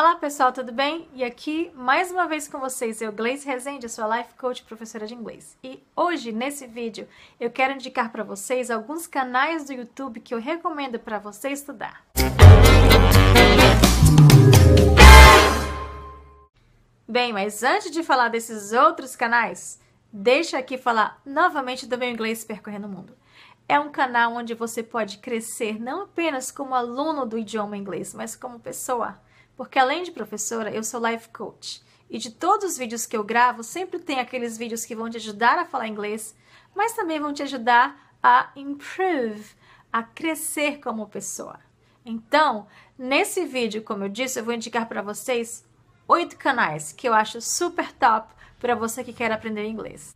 Olá pessoal, tudo bem? E aqui mais uma vez com vocês, eu Gleice Rezende, sua Life Coach, professora de inglês. E hoje, nesse vídeo, eu quero indicar para vocês alguns canais do YouTube que eu recomendo para você estudar. Bem, mas antes de falar desses outros canais, deixa aqui falar novamente do Meu Inglês Percorrendo o Mundo. É um canal onde você pode crescer não apenas como aluno do idioma inglês, mas como pessoa. Porque além de professora, eu sou Life Coach. E de todos os vídeos que eu gravo, sempre tem aqueles vídeos que vão te ajudar a falar inglês, mas também vão te ajudar a improve, a crescer como pessoa. Então, nesse vídeo, como eu disse, eu vou indicar para vocês 8 canais que eu acho super top para você que quer aprender inglês.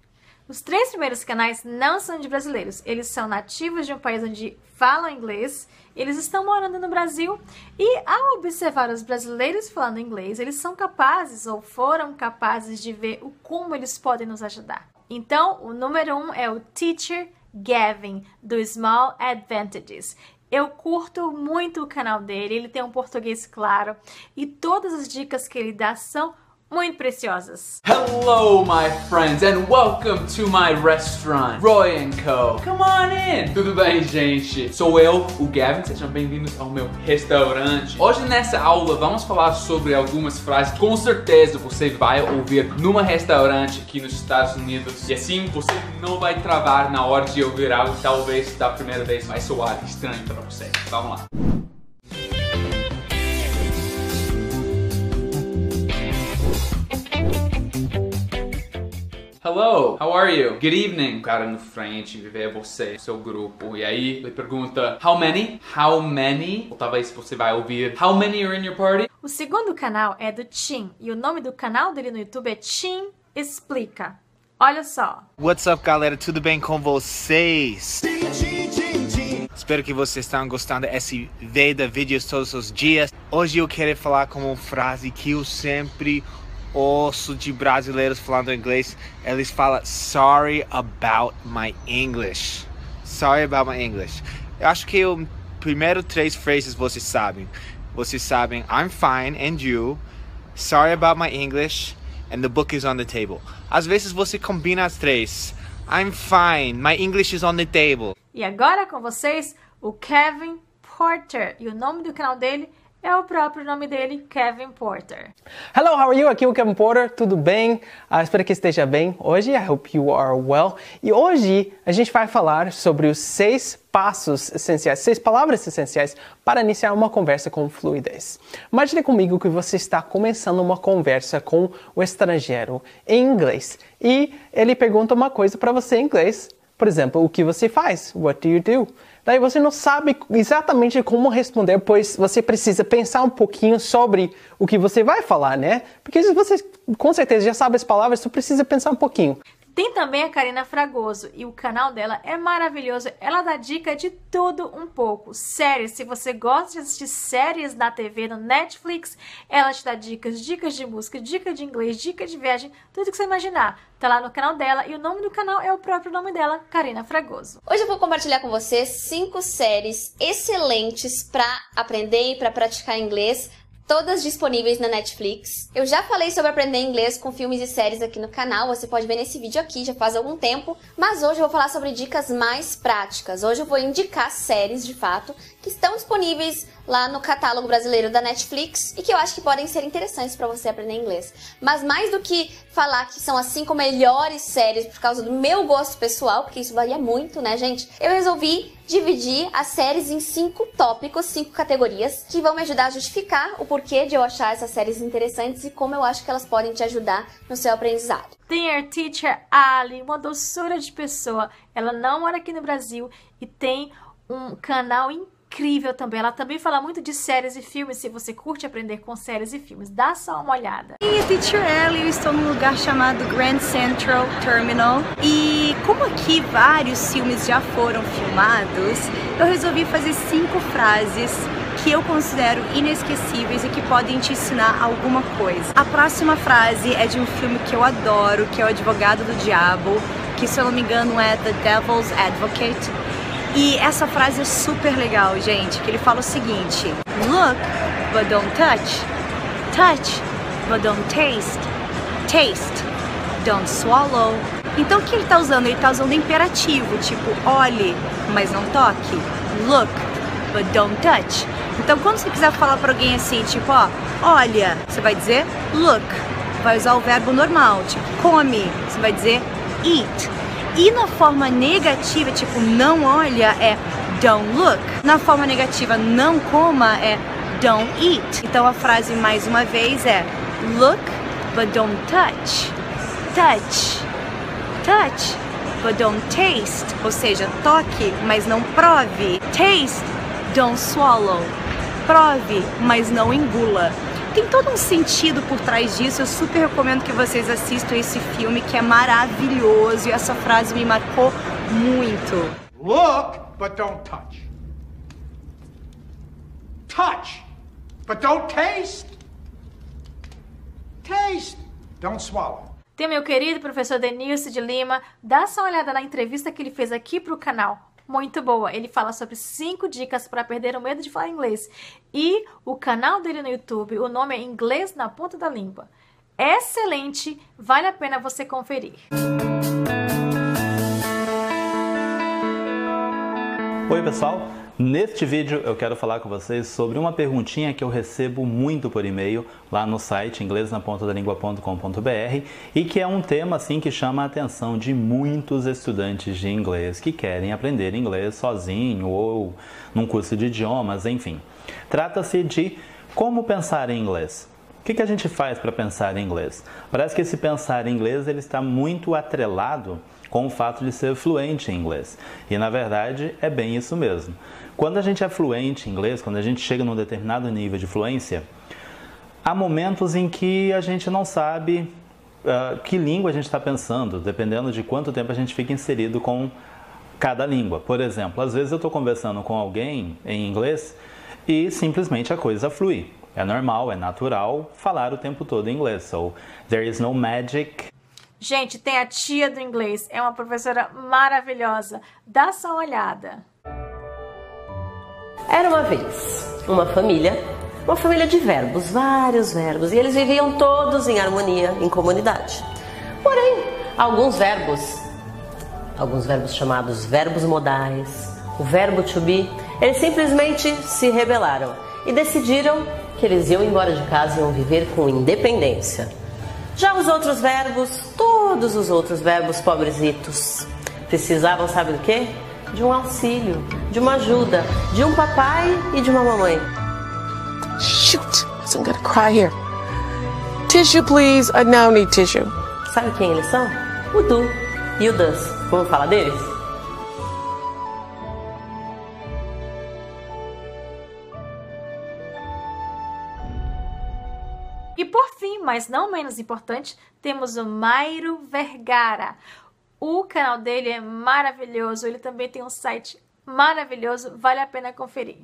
Os 3 primeiros canais não são de brasileiros, eles são nativos de um país onde falam inglês, eles estão morando no Brasil e ao observar os brasileiros falando inglês, eles são capazes ou foram capazes de ver o como eles podem nos ajudar. Então, o número 1 é o Teacher Gavin, do Small Advantages. Eu curto muito o canal dele, ele tem um português claro e todas as dicas que ele dá são muito preciosas. Hello, my friends, and welcome to my restaurant, Roy Co. Come on in! Tudo bem, gente? Sou eu, o Gavin, sejam bem-vindos ao meu restaurante. Hoje, nessa aula, vamos falar sobre algumas frases que com certeza você vai ouvir num restaurante aqui nos Estados Unidos. E assim, você não vai travar na hora de ouvir algo, talvez da primeira vez vai soar estranho para você. Vamos lá. Hello, how are you? Good evening. O cara no frente vê você, seu grupo, e aí ele pergunta how many? How many? Ou talvez você vai ouvir how many are in your party? O segundo canal é do Tim, e o nome do canal dele no YouTube é Tim Explica. Olha só. What's up, galera? Tudo bem com vocês? Espero que vocês estão gostando desse vídeo todos os dias. Hoje eu quero falar com uma frase que eu sempre ouço de brasileiros falando inglês, eles falam sorry about my English. Sorry about my English. Eu acho que o primeiro 3 frases vocês sabem. Vocês sabem I'm fine and you, sorry about my English, and the book is on the table. Às vezes você combina as 3. I'm fine, my English is on the table. E agora com vocês, o Kevin Porter. E o nome do canal dele é o próprio nome dele, Kevin Porter. Hello, how are you? Aqui é o Kevin Porter, tudo bem? Espero que esteja bem hoje, I hope you are well. E hoje a gente vai falar sobre os 6 passos essenciais, 6 palavras essenciais para iniciar uma conversa com fluidez. Imagine comigo que você está começando uma conversa com o estrangeiro em inglês e ele pergunta uma coisa para você em inglês. Por exemplo, o que você faz? What do you do? Daí você não sabe exatamente como responder, pois você precisa pensar um pouquinho sobre o que você vai falar, né? Porque se você com certeza já sabe as palavras, você precisa pensar um pouquinho. Tem também a Karina Fragoso e o canal dela é maravilhoso, ela dá dica de tudo um pouco. Séries, se você gosta de assistir séries na TV, no Netflix, ela te dá dicas de música, dica de inglês, dica de viagem, tudo que você imaginar. Tá lá no canal dela e o nome do canal é o próprio nome dela, Karina Fragoso. Hoje eu vou compartilhar com você 5 séries excelentes para aprender e para praticar inglês. Todas disponíveis na Netflix. Eu já falei sobre aprender inglês com filmes e séries aqui no canal, você pode ver nesse vídeo aqui, já faz algum tempo, mas hoje eu vou falar sobre dicas mais práticas. Hoje eu vou indicar séries, de fato, que estão disponíveis lá no catálogo brasileiro da Netflix e que eu acho que podem ser interessantes para você aprender inglês. Mas mais do que falar que são as 5 melhores séries por causa do meu gosto pessoal, porque isso varia muito, né, gente? Eu resolvi dividir as séries em 5 tópicos, 5 categorias, que vão me ajudar a justificar o porquê de eu achar essas séries interessantes e como eu acho que elas podem te ajudar no seu aprendizado. Tem a Teacher Allie, uma doçura de pessoa, ela não mora aqui no Brasil e tem um canal incrível também, ela também fala muito de séries e filmes, se você curte aprender com séries e filmes, dá só uma olhada. E a Teacher Allie, eu estou num lugar chamado Grand Central Terminal e como aqui vários filmes já foram filmados, eu resolvi fazer 5 frases que eu considero inesquecíveis e que podem te ensinar alguma coisa. A próxima frase é de um filme que eu adoro, que é o Advogado do Diabo, que se eu não me engano é The Devil's Advocate. E essa frase é super legal, gente, que ele fala o seguinte: Look, but don't touch. touch, but don't taste. Taste, don't swallow. Então o que ele está usando? Ele está usando imperativo, tipo olhe, mas não toque. Look, but don't touch. Então quando você quiser falar para alguém assim, tipo ó, olha, você vai dizer look. Vai usar o verbo normal, tipo come, você vai dizer eat. E na forma negativa, tipo não olha, é don't look. Na forma negativa, não coma, é don't eat. Então a frase mais uma vez é look, but don't touch. Touch, touch, but don't taste. Ou seja, toque, mas não prove. Taste, don't swallow. Prove, mas não engula. Tem todo um sentido por trás disso, eu super recomendo que vocês assistam esse filme que é maravilhoso e essa frase me marcou muito. Look, but don't touch. Touch, but don't taste. Taste, don't swallow. Tem meu querido professor Denilso de Lima, dá só uma olhada na entrevista que ele fez aqui pro canal. Muito boa, ele fala sobre 5 dicas para perder o medo de falar inglês. E o canal dele no YouTube, o nome é Inglês na Ponta da Língua. Excelente, vale a pena você conferir. Oi pessoal, neste vídeo eu quero falar com vocês sobre uma perguntinha que eu recebo muito por e-mail lá no site inglesnapontadalingua.com.br e que é um tema assim que chama a atenção de muitos estudantes de inglês que querem aprender inglês sozinho ou num curso de idiomas, enfim. Trata-se de como pensar em inglês. O que a gente faz para pensar em inglês? Parece que esse pensar em inglês ele está muito atrelado com o fato de ser fluente em inglês. E, na verdade, é bem isso mesmo. Quando a gente é fluente em inglês, quando a gente chega num determinado nível de fluência, há momentos em que a gente não sabe que língua a gente está pensando, dependendo de quanto tempo a gente fica inserido com cada língua. Por exemplo, às vezes eu estou conversando com alguém em inglês e simplesmente a coisa flui. É normal, é natural falar o tempo todo em inglês. So, there is no magic. Gente, tem a tia do inglês, é uma professora maravilhosa. Dá só uma olhada. Era uma vez uma família de verbos, vários verbos, e eles viviam todos em harmonia, em comunidade. Porém, alguns verbos chamados verbos modais, o verbo to be, eles simplesmente se rebelaram e decidiram que eles iam embora de casa e iam viver com independência. Já os outros verbos, todos os outros verbos pobrezitos, precisavam, sabe do quê? De um auxílio, de uma ajuda, de um papai e de uma mamãe. Shoot, I'm gonna cry here. Tissue, please, I now need tissue. Sabe quem eles são? O do e o das. Vamos falar deles? E por fim, mas não menos importante, temos o Mairo Vergara. O canal dele é maravilhoso, ele também tem um site maravilhoso, vale a pena conferir.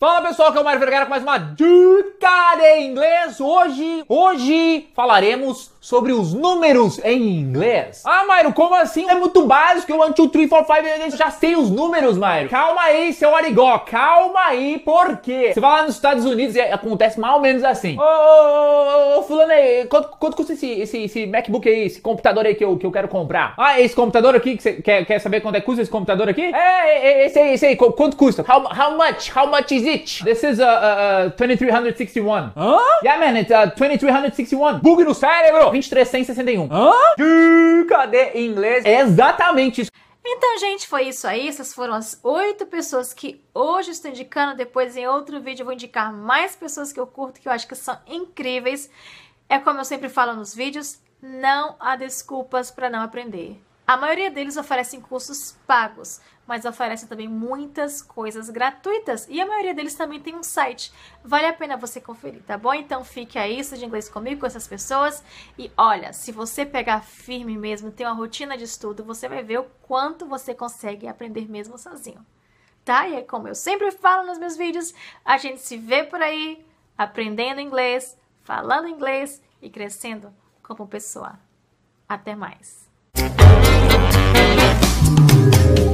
Fala pessoal, aqui é o Mairo Vergara com mais uma dica de inglês. Hoje falaremos sobre os números em inglês. Ah, Mairo, como assim? É muito básico, eu 1, 2, 3, 4, 5, eu já sei os números, Mairo. Calma aí, seu arigó, calma aí, por quê? Você vai lá nos Estados Unidos e acontece mais ou menos assim. Ô, fulano aí, quanto custa esse MacBook aí, esse computador aí que eu quero comprar? Ah, esse computador aqui, que você quer saber quanto é que custa esse computador aqui? É, esse aí, quanto custa? How much is it? This is 2361. Huh? Yeah, man, it's 2361. Bug no cérebro! 2361. Huh? Dica de inglês. É exatamente isso. Então, gente, foi isso aí. Essas foram as 8 pessoas que hoje eu estou indicando. Depois, em outro vídeo, eu vou indicar mais pessoas que eu curto, que eu acho que são incríveis. É como eu sempre falo nos vídeos, não há desculpas para não aprender. A maioria deles oferecem cursos pagos, mas oferecem também muitas coisas gratuitas e a maioria deles também tem um site. Vale a pena você conferir, tá bom? Então fique aí, estude inglês comigo, com essas pessoas. E olha, se você pegar firme mesmo, ter uma rotina de estudo, você vai ver o quanto você consegue aprender mesmo sozinho, tá? E é como eu sempre falo nos meus vídeos, a gente se vê por aí, aprendendo inglês, falando inglês e crescendo como pessoa. Até mais! Thank you.